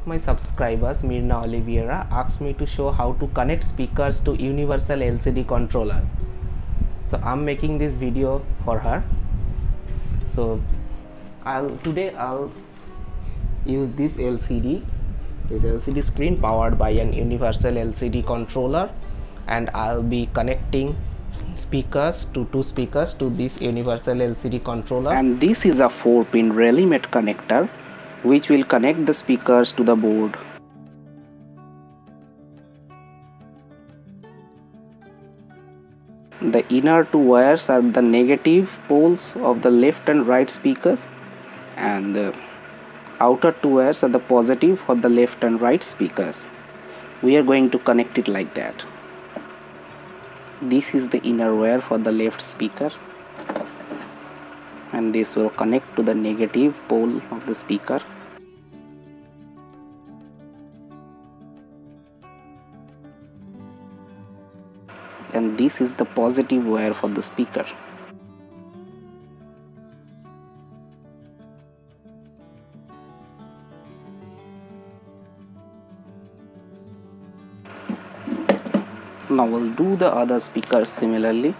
of my subscribers, Mirna Oliveira, asked me to show how to connect speakers to Universal LCD controller. So I'm making this video for her. So today I'll use this LCD. This LCD screen powered by an Universal LCD controller, and I'll be connecting speakers to two speakers to this Universal LCD controller. And this is a 4-pin RalliMate connector which will connect the speakers to the board. The inner two wires are the negative poles of the left and right speakers, and the outer two wires are the positive for the left and right speakers. We are going to connect it like that. This is the inner wire for the left speaker, and this will connect to the negative pole of the speaker. And this is the positive wire for the speaker. Now we'll do the other speaker similarly.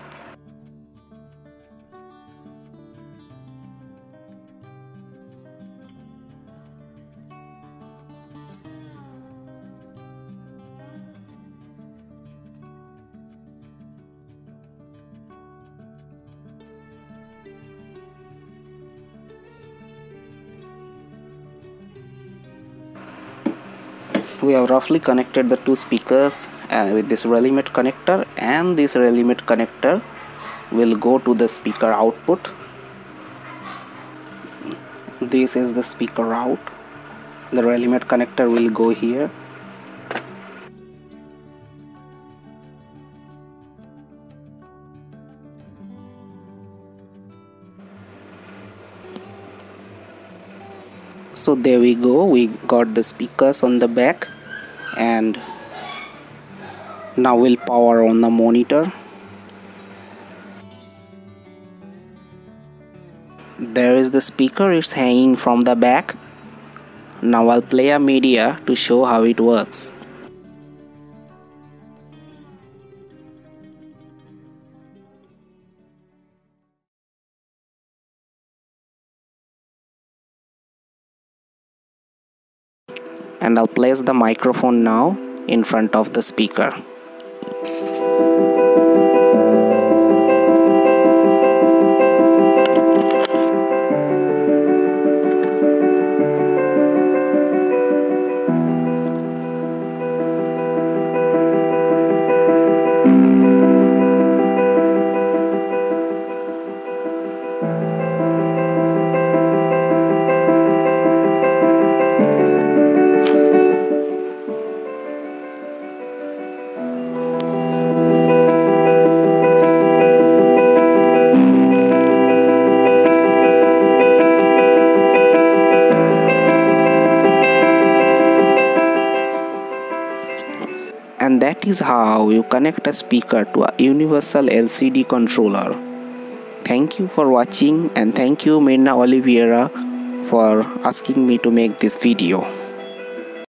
We have roughly connected the two speakers with this RalliMate connector, and this RalliMate connector will go to the speaker output. This is the speaker out. The RalliMate connector will go here. So there we go, we got the speakers on the back, and now we'll power on the monitor. There is the speaker, it's hanging from the back. Now I'll play a media to show how it works. And I'll place the microphone now in front of the speaker. And that is how you connect a speaker to a Universal LCD controller. Thank you for watching, and thank you Mirna Oliveira for asking me to make this video.